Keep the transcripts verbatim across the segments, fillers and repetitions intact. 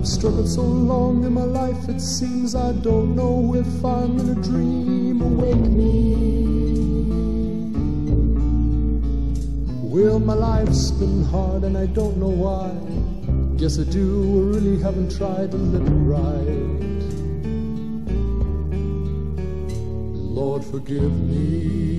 I've struggled so long in my life, it seems I don't know if I'm in a dream. Awake me. Well, my life's been hard and I don't know why. Guess I do, I really haven't tried to live it right. Lord, forgive me.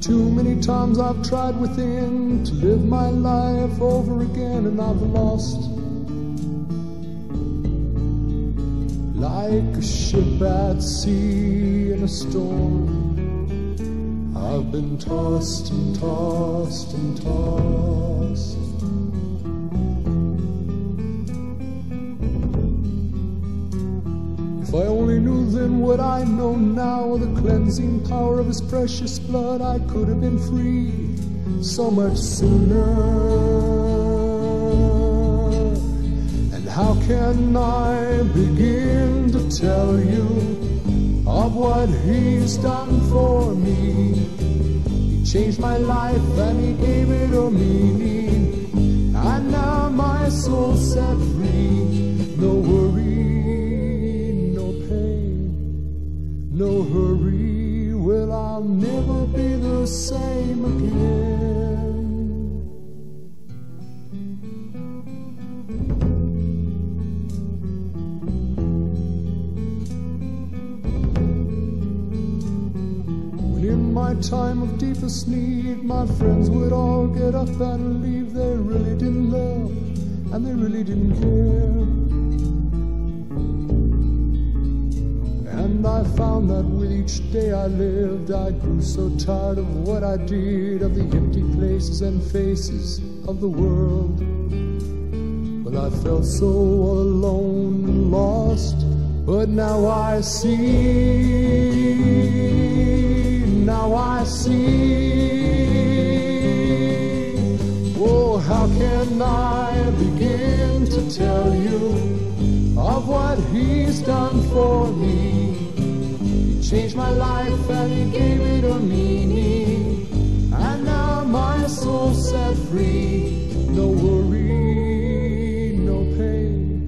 Too many times I've tried within to live my life over again, and I've lost like a ship at sea in a storm. I've been tossed and tossed and tossed. If I only knew then what I know now, the cleansing power of his precious blood, I could have been free so much sooner. And how can I begin to tell you of what he's done for me? He changed my life and he gave it a meaning, and now my soul's set free. No worries, no hurry, well, I'll never be the same again. When in my time of deepest need, my friends would all get up and leave. They really didn't love, and they really didn't care. And I found that with each day I lived, I grew so tired of what I did, of the empty places and faces of the world. But I felt so alone and lost. But now I see, now I see. Oh, how can I begin to tell you of what he's done for me? He changed my life and he gave it a meaning, and now my soul's set free. No worry, no pain,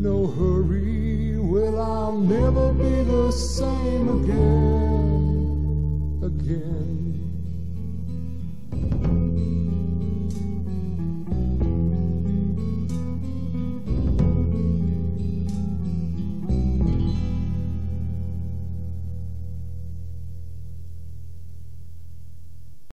no hurry, well, I'll never be the same again, again.